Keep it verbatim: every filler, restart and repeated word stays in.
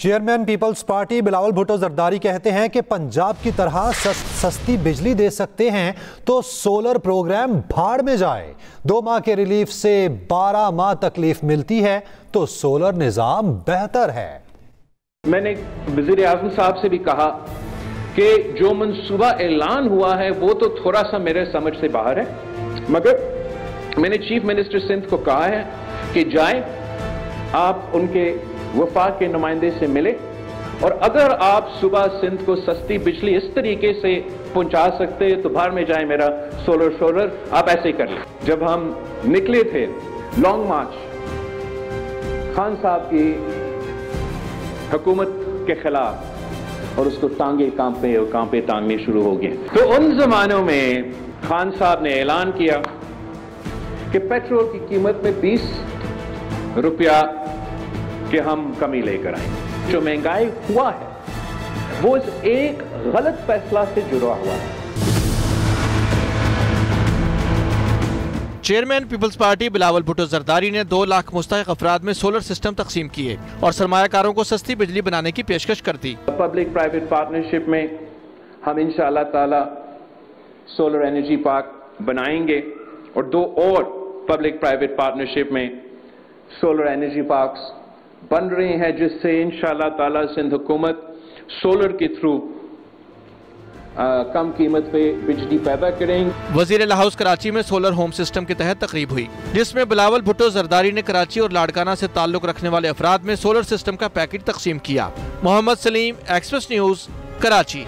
Chairman peoples party Bilawal Bhutto Zardari कहते हैं कि पंजाब की तरह सस्ती बिजली दे सकते हैं तो सोलर प्रोग्राम भाड़ में जाए। दो माह के रिलीफ से बारह माह तकलीफ मिलती है तो सोलर निज़ाम बेहतर है। मैंने वज़ीर आज़म साहब से भी कहा कि जो मनसूबा ऐलान हुआ है वो तो थोड़ा सा मेरे समझ से बाहर है, मगर मैंने चीफ मिनिस्टर सिंध को कहा है कि जाए आप उनके वफाक के नुमाइंदे से मिले और अगर आप सुबह सिंध को सस्ती बिजली इस तरीके से पहुंचा सकते हैं तो बाहर में जाए मेरा सोलर सोलर आप ऐसे ही कर लें। जब हम निकले थे लॉन्ग मार्च खान साहब की हुकूमत के खिलाफ और उसको टांगे कांपे और कांपे टांगने शुरू हो गए, तो उन जमानों में खान साहब ने ऐलान किया कि पेट्रोल की कीमत में बीस रुपया कि हम कमी लेकर आए। जो महंगाई हुआ है वो इस एक गलत फैसला से जुड़ा हुआ है। Chairman peoples party Bilawal Bhutto Zardari ने दो लाख मुस्तहक़ अफराद में सोलर सिस्टम तकसीम किए और सरमायाकारों को सस्ती बिजली बनाने की पेशकश कर दी। पब्लिक प्राइवेट पार्टनरशिप में हम इंशाअल्लाह ताला सोलर एनर्जी पार्क बनाएंगे और दो और पब्लिक प्राइवेट पार्टनरशिप में सोलर एनर्जी पार्क बन रहे हैं, जिससे इंशाअल्लाह ताला सिंध हुकूमत सोलर के थ्रू कम कीमत पे बिजली पैदा करेंगे। वजीर लाहौस कराची में सोलर होम सिस्टम के तहत तकरीब हुई जिसमें बिलावल भुट्टो जरदारी ने कराची और लाड़काना से ताल्लुक रखने वाले अफराद में सोलर सिस्टम का पैकेट तकसीम किया। Mohammad Saleem, express news, Karachi.